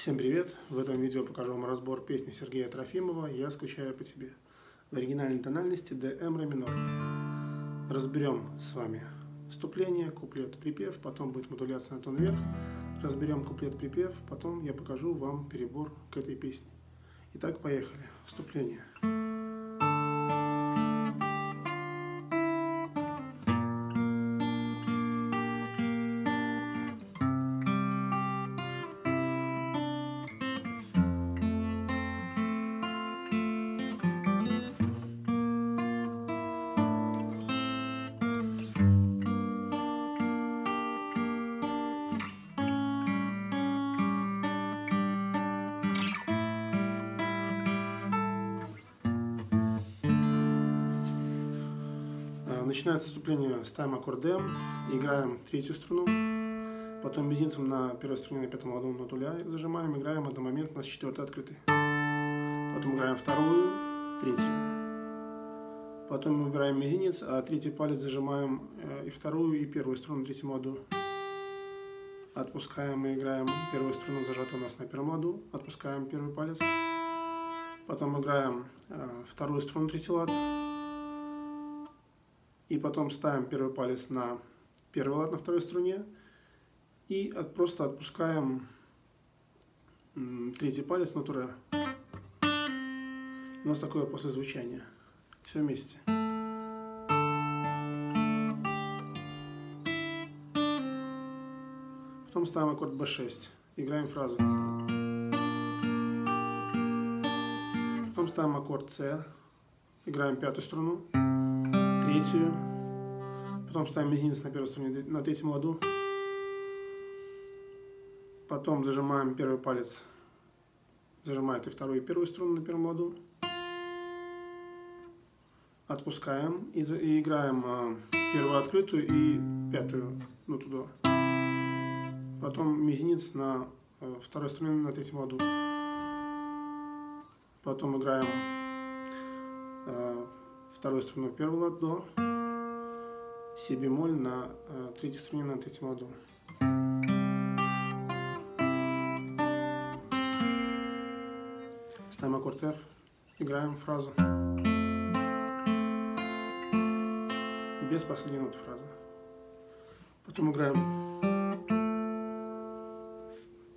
Всем привет! В этом видео покажу вам разбор песни Сергея Трофимова «Я скучаю по тебе» в оригинальной тональности Dm ре минор. Разберем с вами вступление, куплет, припев, потом будет модуляция на тон вверх. Разберем куплет, припев, потом я покажу вам перебор к этой песне. Итак, поехали. Вступление. Начинается вступление, ставим аккорд Dm, играем третью струну, потом мизинцем на первой струне на пятом ладу натуля зажимаем, играем одномоментно, у нас четвертый открытый. Потом играем вторую, третью. Потом играем мизинец, а третий палец зажимаем и вторую, и первую струну на третьем ладу. Отпускаем и играем первую струну, зажатую у нас на первом ладу, отпускаем первый палец. Потом играем вторую струну, третий лад. И потом ставим первый палец на первый лад на второй струне. И просто отпускаем третий палец на туре. У нас такое после звучания. Все вместе. Потом ставим аккорд B6. Играем фразу. Потом ставим аккорд C. Играем пятую струну. Третью. Потом ставим мизинец на первой струне на третьем ладу. Потом зажимаем первый палец. Зажимает и вторую, и первую струну на первом ладу. Отпускаем и играем первую открытую и пятую. Ну туда. Потом мизинец на второй струне на третьем ладу. Потом играем вторую струну первого ладу, си бемоль на третьей струне на третьем ладу. Ставим аккорд F, играем фразу без последней ноты фразы. Потом играем,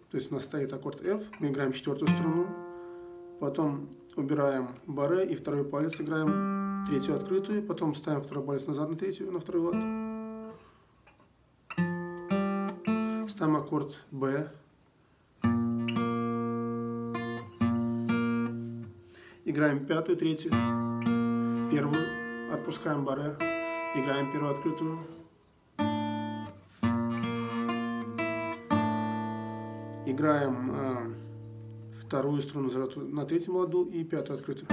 то есть у нас стоит аккорд F, мы играем четвертую струну, потом убираем баре и второй палец играем третью открытую, потом ставим второй палец назад на третью, на второй лад. Ставим аккорд B. Играем пятую, третью, первую, отпускаем баре, играем первую открытую. Играем вторую струну на третьем ладу и пятую открытую.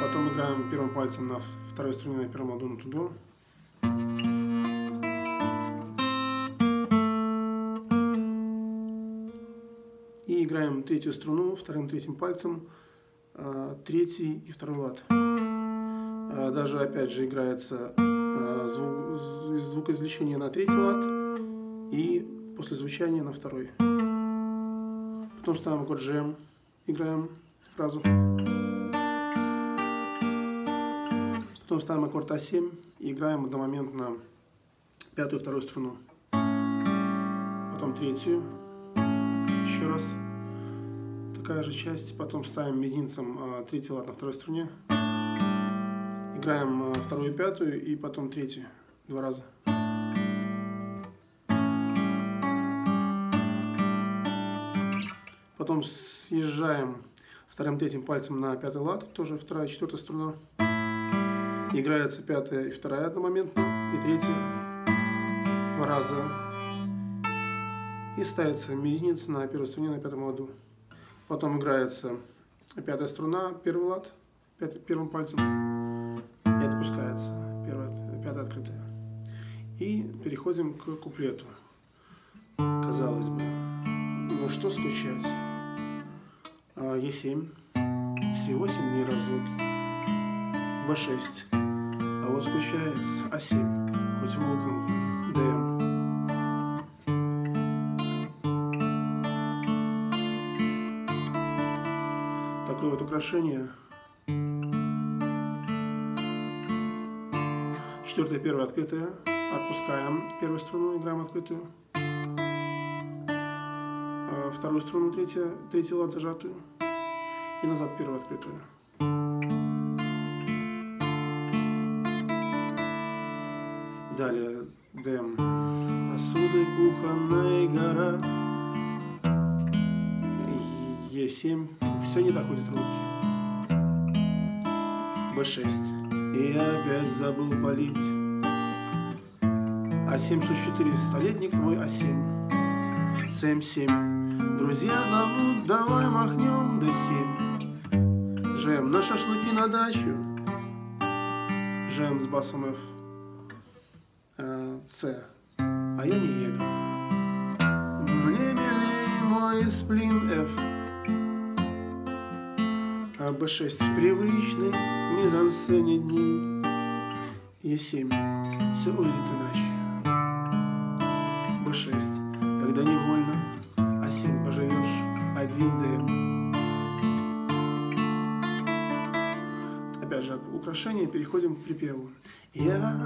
Потом играем первым пальцем на второй струне на первом ладу на туду. И играем третью струну вторым, третьим пальцем, третий и второй лад. Даже опять же играется звукоизвлечение на третий лад и после звучания на второй. Потом ставим аккорд Gm, играем фразу. Потом ставим аккорд А7 и играем одномоментно пятую, вторую струну. Потом третью. Еще раз. Такая же часть. Потом ставим мизинцем третий лад на второй струне. Играем вторую, пятую и потом третью. Два раза. Потом съезжаем вторым, третьим пальцем на пятый лад. Тоже вторая, четвертая струна. Играется пятая и вторая одномоментно, и третья два раза. И ставится мизинец на первой струне на пятом ладу. Потом играется пятая струна, первый лад, первым пальцем, и отпускается пятая открытая. И переходим к куплету. Казалось бы, ну что скучать? Е7, всего 7 дней разлуки. B6, а вот скучается, А7, хоть волком в Dm. такое вот украшение. Четвертая, первая открытая. Отпускаем первую струну, играем открытую. Вторую струну, третий лад зажатую. И назад первую открытую. Далее Dm. Посуды кухонная гора. Е7. Все не доходит руки. Б6. И опять забыл полить. А7sus4. Столетник твой А7. Cm7. Друзья зовут, давай махнем D7. Жем на шашлыки на дачу. Жем с басом F. С. А я не еду. Мне милей мой сплин F. А B6 привычный, мизансцене дни. E7. Все уйдет иначе. B6. Когда невольно. А7 поживешь. Один Dm. Опять же, украшение. Переходим к припеву. Я...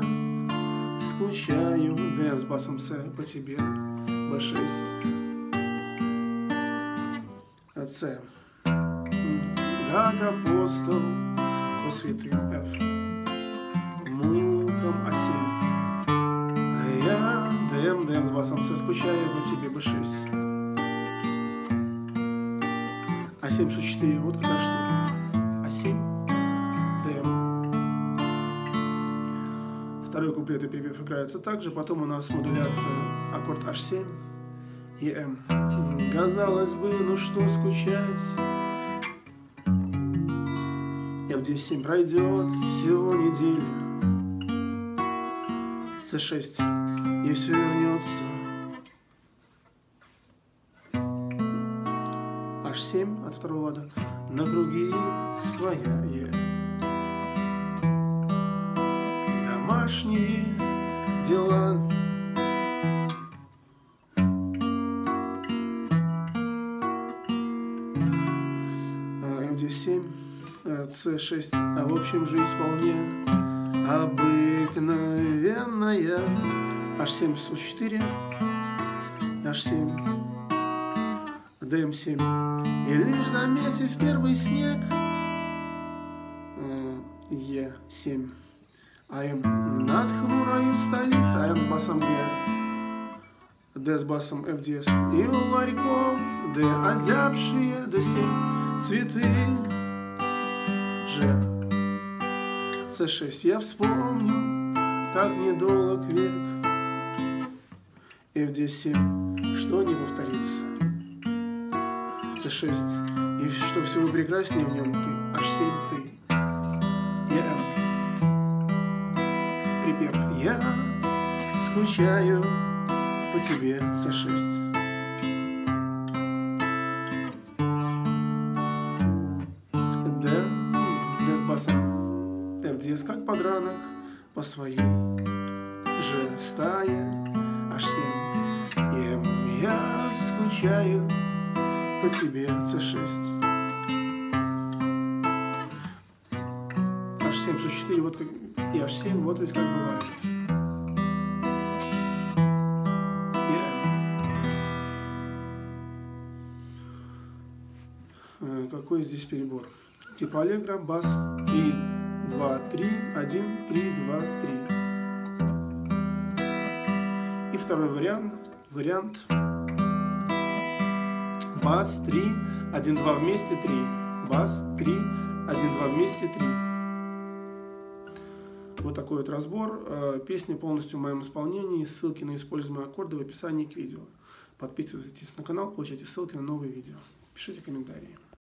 скучаю, Dm с басом С по тебе, B6, C, как апостол по святым F, мукам А7, я, Dm с басом С, скучаю по тебе, B6, A7sus4, вот какая штука, A7. Второй куплет и припев играются также, потом у нас модуляция аккорд H7 и М. Казалось бы, ну что скучать, F7 пройдет всего неделю, C6 и все вернется, H7 от второго лада на круги своя Е. Домашние дела. F7, C6, а в общем жизнь вполне обыкновенная. H7sus4, H7, Dm7. И лишь заметив первый снег, E7. АМ над хмурою столица, АМ с басом Г, Д с басом Ф, Д, и у ларьков Д, озябшие Д7, цветы Ж, С6, я вспомню, как недолг век, Ф, Д7, что не повторится, С6, и что всего прекраснее в нем ты, H7 ты. Я скучаю по тебе, C6. Д с басом, Д в диез, как подранок, по своей же стае, H7. И я скучаю по тебе, C6. H7sus4, вот как... И H7, вот весь как бывает. Какой здесь перебор? Типа аллегро, бас 3, 2, 3, 1, 3, 2, 3. И второй вариант. Бас 3, 1, 2 вместе 3. Бас 3, 1, 2 вместе 3. Вот такой вот разбор. Песни полностью в моем исполнении. Ссылки на используемые аккорды в описании к видео. Подписывайтесь на канал, получайте ссылки на новые видео. Пишите комментарии.